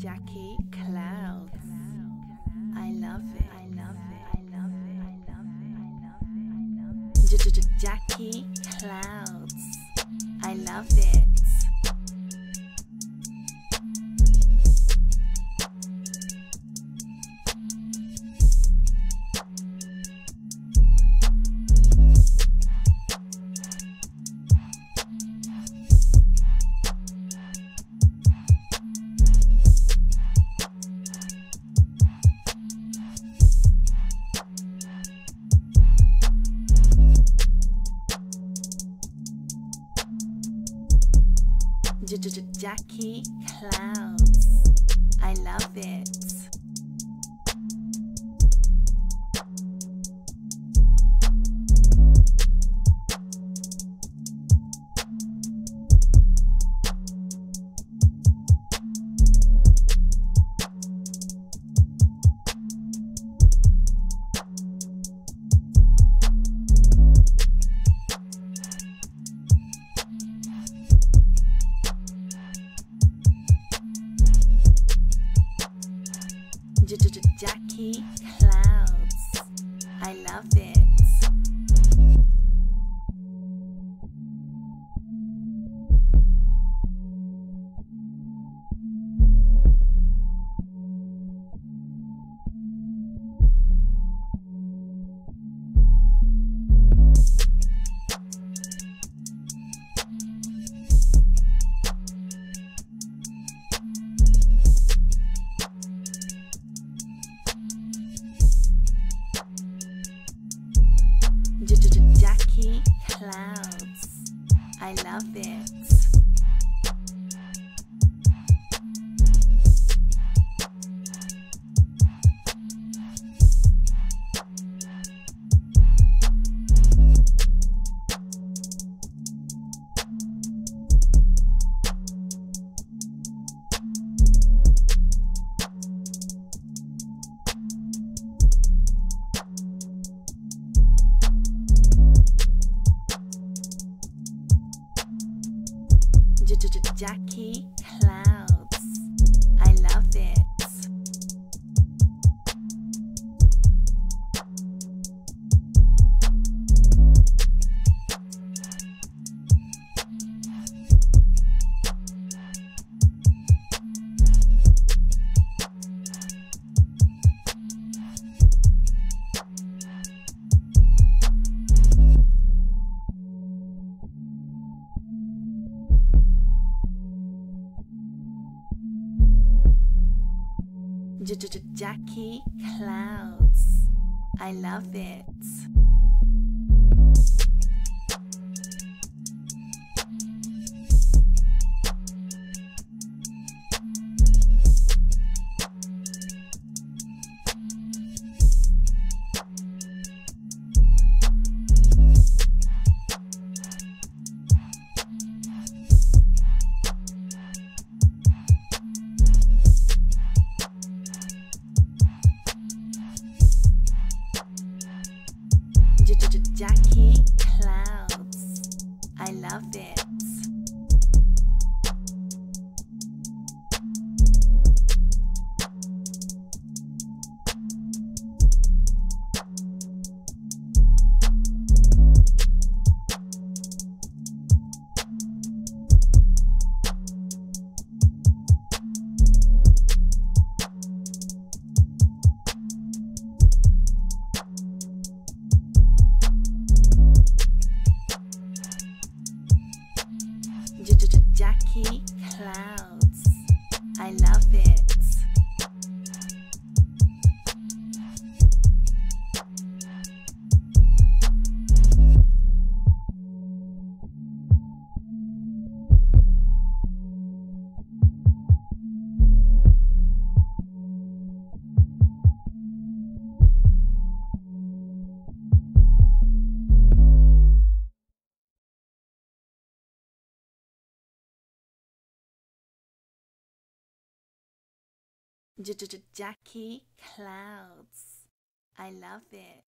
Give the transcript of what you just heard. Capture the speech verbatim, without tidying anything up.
Jacky Clouds. I love it. I love it. I love it. I love it. I love it. Jacky Clouds. I love it. Jacky Clouds. I love it. Jacky Clouds. I love it. Jacky Clouds. I love it. Jacky Clouds. I love it. Jacky Clouds. I love it. Jacky Clouds. I love it. Jacky Clouds. I love it. Jacky Clouds. I love it.